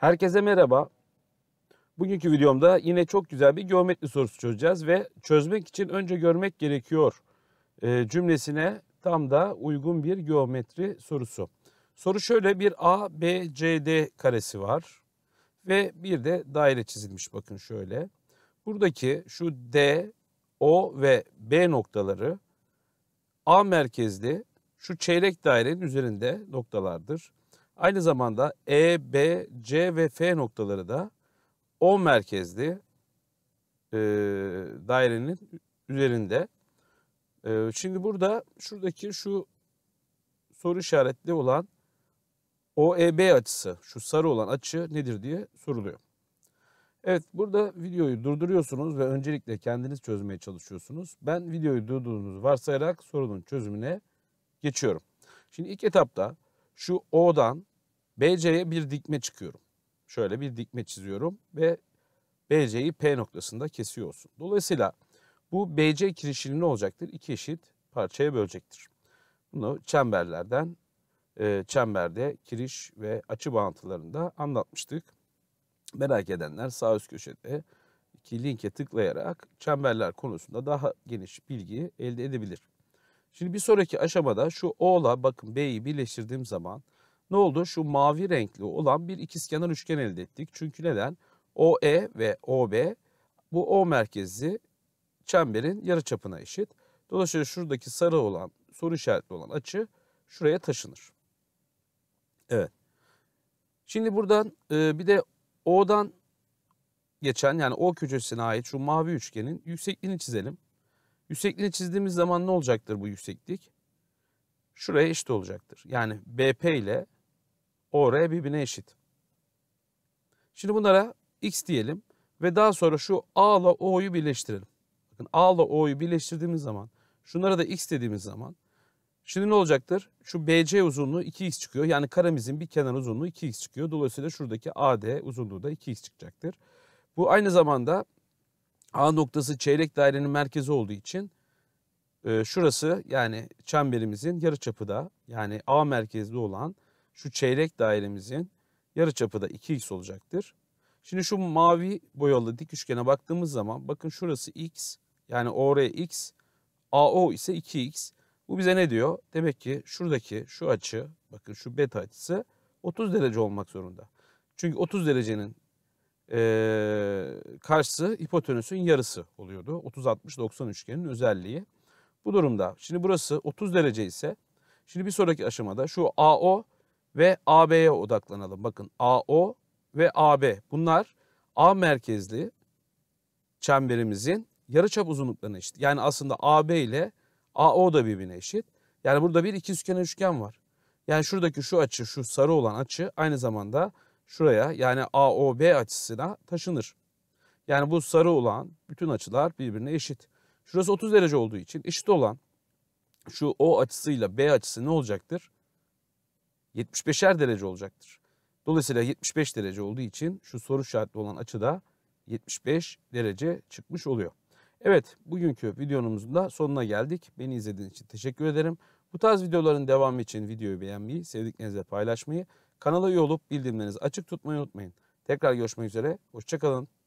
Herkese merhaba. Bugünkü videomda yine çok güzel bir geometri sorusu çözeceğiz ve çözmek için önce görmek gerekiyor cümlesine tam da uygun bir geometri sorusu. Soru şöyle: bir ABCD karesi var ve bir de daire çizilmiş, bakın şöyle. Buradaki şu D, O ve B noktaları A merkezli şu çeyrek dairenin üzerinde noktalardır. Aynı zamanda E, B, C ve F noktaları da O merkezli dairenin üzerinde. Şimdi burada şuradaki şu soru işaretli olan OEB açısı, şu sarı olan açı nedir diye soruluyor. Evet, burada videoyu durduruyorsunuz ve öncelikle kendiniz çözmeye çalışıyorsunuz. Ben videoyu durdurduğunuzu varsayarak sorunun çözümüne geçiyorum. Şimdi ilk etapta şu O'dan BC'ye bir dikme çekiyorum. Şöyle bir dikme çiziyorum ve BC'yi P noktasında kesiyorsun. Dolayısıyla bu BC kirişini ne olacaktır? İki eşit parçaya bölecektir. Bunu çemberlerden, çemberde kiriş ve açı bağıntılarında anlatmıştık. Merak edenler sağ üst köşede iki linke tıklayarak çemberler konusunda daha geniş bilgi elde edebilir. Şimdi bir sonraki aşamada şu O'la bakın B'yi birleştirdiğim zaman ne oldu? Şu mavi renkli olan bir ikizkenar üçgen elde ettik. Çünkü neden? OE ve OB bu O merkezli çemberin yarıçapına eşit. Dolayısıyla şuradaki sarı olan, soru işaretli olan açı şuraya taşınır. Evet. Şimdi buradan bir de O'dan geçen, yani O köşesine ait şu mavi üçgenin yüksekliğini çizelim. Yüksekliğini çizdiğimiz zaman ne olacaktır bu yükseklik? Şuraya eşit olacaktır. Yani BP ile OR birbirine eşit. Şimdi bunlara X diyelim ve daha sonra şu A ile O'yu birleştirelim. Bakın A ile O'yu birleştirdiğimiz zaman, şunlara da X dediğimiz zaman şimdi ne olacaktır? Şu BC uzunluğu 2X çıkıyor. Yani karemizin bir kenar uzunluğu 2X çıkıyor. Dolayısıyla şuradaki AD uzunluğu da 2X çıkacaktır. Bu aynı zamanda A noktası çeyrek dairenin merkezi olduğu için şurası, yani çemberimizin yarıçapı da, yani A merkezli olan şu çeyrek dairemizin yarıçapı da 2x olacaktır. Şimdi şu mavi boyalı dik üçgene baktığımız zaman bakın şurası x, yani ORX, AO ise 2x. Bu bize ne diyor? Demek ki şuradaki şu açı, bakın şu beta açısı 30 derece olmak zorunda. Çünkü 30 derecenin karşısı hipotenüsün yarısı oluyordu. 30-60-90 üçgenin özelliği. Bu durumda şimdi burası 30 derece ise, şimdi bir sonraki aşamada şu AO ve AB'ye odaklanalım. Bakın AO ve AB, bunlar A merkezli çemberimizin yarıçap uzunluklarına eşit. Yani aslında AB ile AO da birbirine eşit. Yani burada bir ikizkenar üçgen var. Yani şuradaki şu açı, şu sarı olan açı aynı zamanda şuraya, yani AOB açısına taşınır. Yani bu sarı olan bütün açılar birbirine eşit. Şurası 30 derece olduğu için eşit olan şu O açısıyla B açısı ne olacaktır? 75'er derece olacaktır. Dolayısıyla 75 derece olduğu için şu soru işaretli olan açı da 75 derece çıkmış oluyor. Evet, bugünkü videomuzun da sonuna geldik. Beni izlediğiniz için teşekkür ederim. Bu tarz videoların devamı için videoyu beğenmeyi, sevdiklerinizle paylaşmayı, kanala üye olup bildirimlerinizi açık tutmayı unutmayın. Tekrar görüşmek üzere, hoşça kalın.